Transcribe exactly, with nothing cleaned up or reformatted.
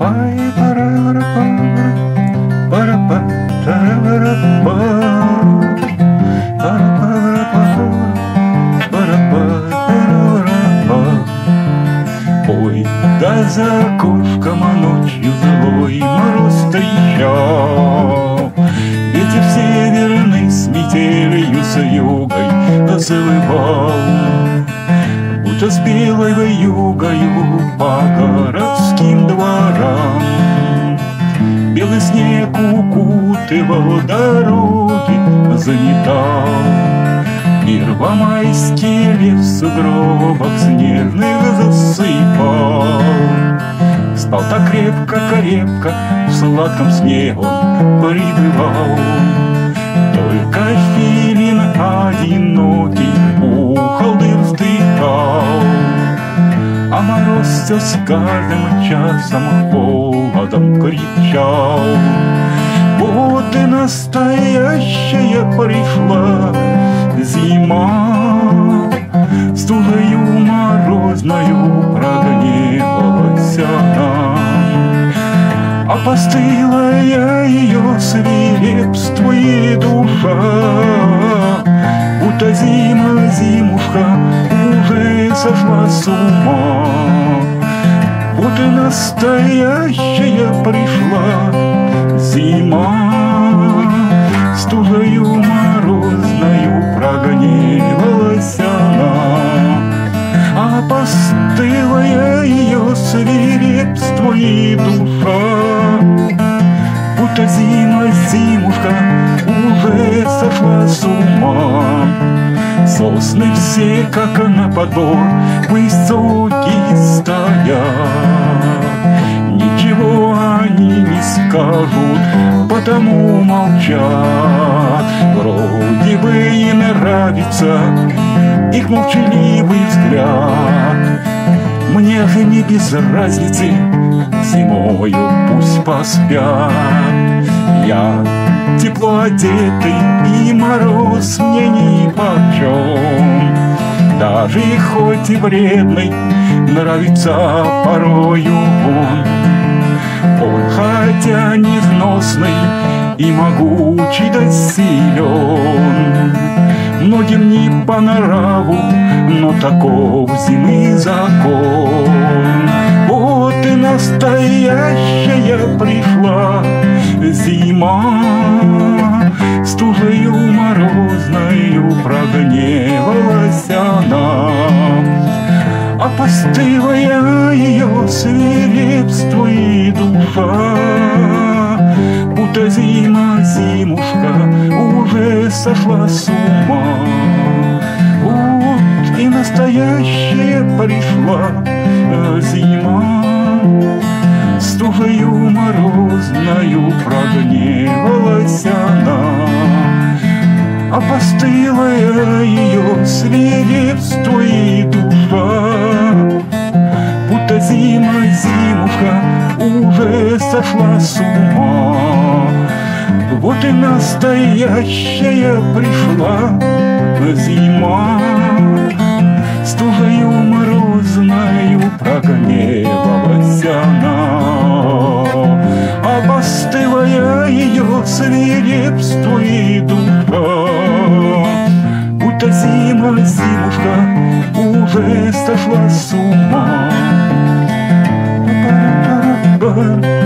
Ой, да за окошком, а ночью злой мороз встречал, ветер северный с метелью, с югой завывал, будто с белой вьюгою по городским дворам. Белый снег укутывал дороги, заметал, и рвомайский лес в сугробах снежных засыпал. Спал так крепко-крепко, в сладком сне он пребывал. Только филин одинокий у холды вздыхал, а мороз все с каждым часом холодом кричал. Вот и настоящая пришла зима, с тулою морозною прогневалась она, а постылая ее свирепствует душа, будто зима, зимушка, уже сошла с ума. Вот и настоящая пришла зима, с тулою морозною прогневалась она, а постылая ее свирепство и душа, будто зима, зимушка, уже сошла с ума. Сосны все, как на подбор, высокие стоят, ничего они не скажут, потому молчат. Вроде бы и нравится их молчаливый взгляд, мне же не без разницы, зимою пусть поспят. Я тепло одетый, и мороз мне нипочем, даже хоть и вредный, нравится порою он. Ой, хотя невносный и могучий да силен, многим не по нраву, но таков зимы закон. Вот и настоящая пришла зима, с тужею морозною прогневалась она, а постылая ее свирепствует душа, будто зима, зимушка, уже сошла с ума. Вот и настоящая пришла зима, с тужею морозною прогневалась она, а постылая ее свирепство и душа, будто зима, зимушка, уже сошла с ума. Вот и настоящая пришла зима, с тужею морозною прогневалась она, а постылая ее свирепство и душа, будто зима, зимушка, уже сошла с ума.